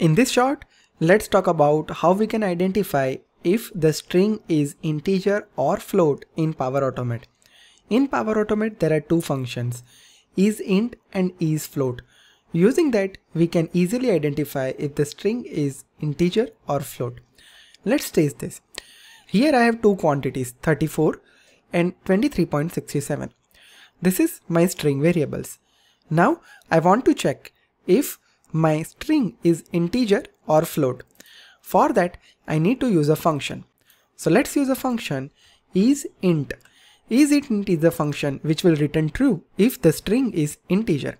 In this short, let's talk about how we can identify if the string is integer or float in Power Automate. In Power Automate, there are two functions, isInt and isFloat. Using that, we can easily identify if the string is integer or float. Let's test this. Here I have two quantities, 34 and 23.67. This is my string variables. Now I want to check if my string is integer or float. For that, I need to use a function. So let's use a function isInt. isInt is the function which will return true if the string is integer.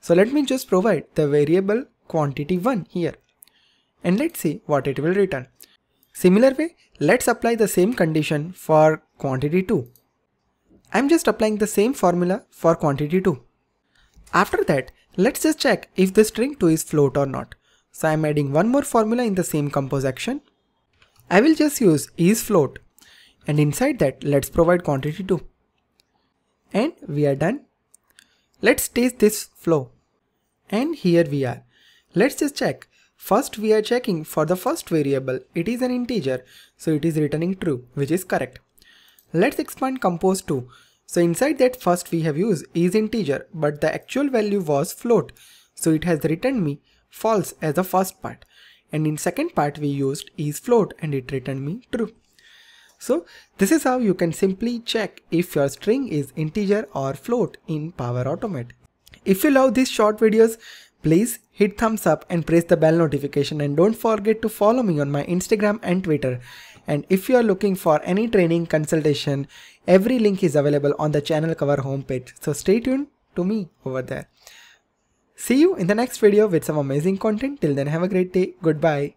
So let me just provide the variable quantity 1 here and let's see what it will return. Similar way, let's apply the same condition for quantity 2. I'm just applying the same formula for quantity 2. After that, let's just check if the string 2 is float or not. So I'm adding one more formula in the same compose action. I will just use isFloat and inside that let's provide quantity 2. And we are done. Let's test this flow. And here we are. Let's just check. First we are checking for the first variable. It is an integer, so it is returning true, which is correct. Let's expand compose 2. So inside that first we have used is integer, but the actual value was float. So it has returned me false as the first part. And in second part we used is float and it returned me true. So this is how you can simply check if your string is integer or float in Power Automate. If you love these short videos, please hit thumbs up and press the bell notification, and don't forget to follow me on my Instagram and Twitter. And if you are looking for any training consultation, every link is available on the channel cover homepage. So stay tuned to me over there. See you in the next video with some amazing content. Till then, have a great day. Goodbye.